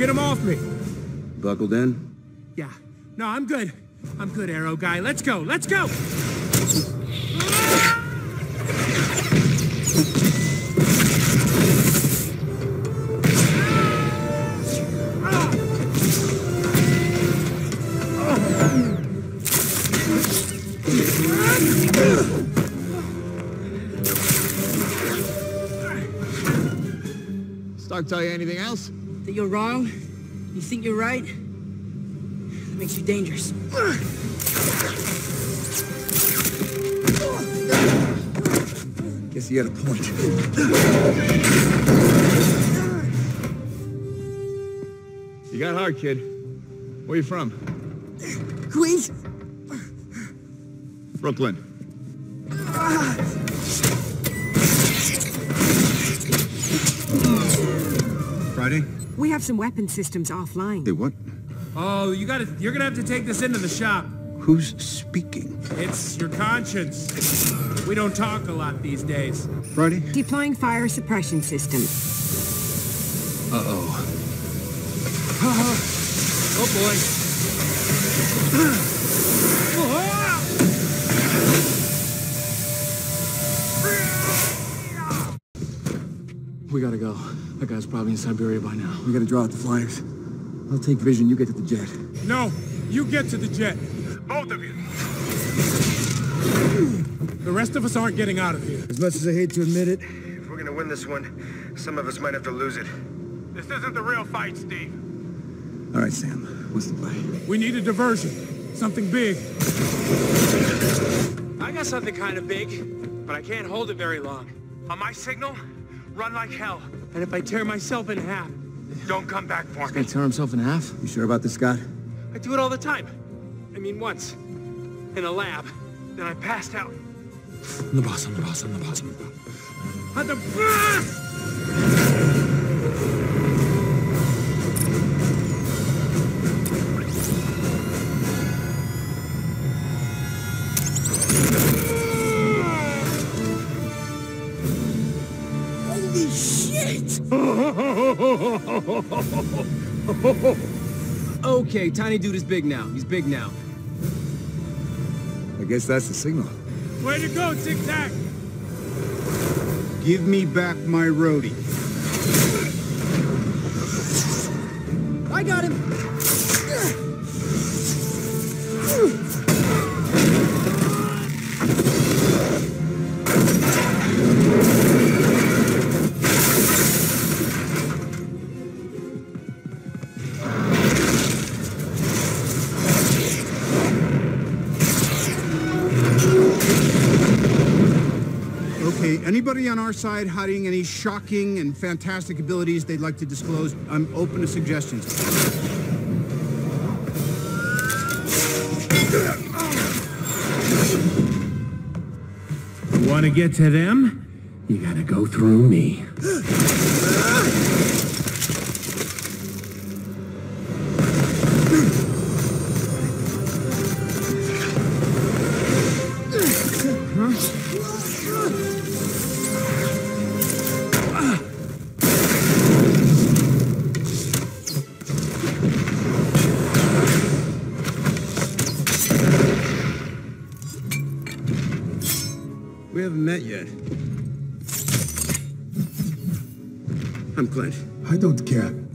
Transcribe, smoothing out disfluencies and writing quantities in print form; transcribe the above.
Get him off me. Buckled in? Yeah. No, I'm good. I'm good, Arrow guy. Let's go. Let's go! Stark tell you anything else? That you're wrong? You think you're right? That makes you dangerous. Guess you had a point. You got hard, kid. Where you from? Queens. Brooklyn. Friday? We have some weapon systems offline. They what? Oh, you're gonna have to take this into the shop. Who's speaking? It's your conscience. We don't talk a lot these days. Friday? Deploying fire suppression system. Uh-oh. Oh, boy. We gotta go. That guy's probably in Siberia by now. We gotta draw out the flyers. I'll take Vision, you get to the jet. No, you get to the jet. Both of you. The rest of us aren't getting out of here. As much as I hate to admit it, if we're gonna win this one, some of us might have to lose it. This isn't the real fight, Steve. All right, Sam, what's the play? We need a diversion. Something big. I got something kind of big, but I can't hold it very long. On my signal, run like hell, and if I tear myself in half, don't come back for me. He's gonna tear himself in half? You sure about this, Scott? I do it all the time. I mean, once. In a lab. Then I passed out. I'm the boss, I'm the boss, I'm the boss, I'm the boss. I'm the Okay, tiny dude is big now. He's big now. I guess that's the signal. Way to go, Tic Tac! Give me back my roadie. I got him! Anybody on our side hiding any shocking and fantastic abilities they'd like to disclose? I'm open to suggestions. You want to get to them? You gotta go through me. We haven't met yet. I'm Clint. I don't care.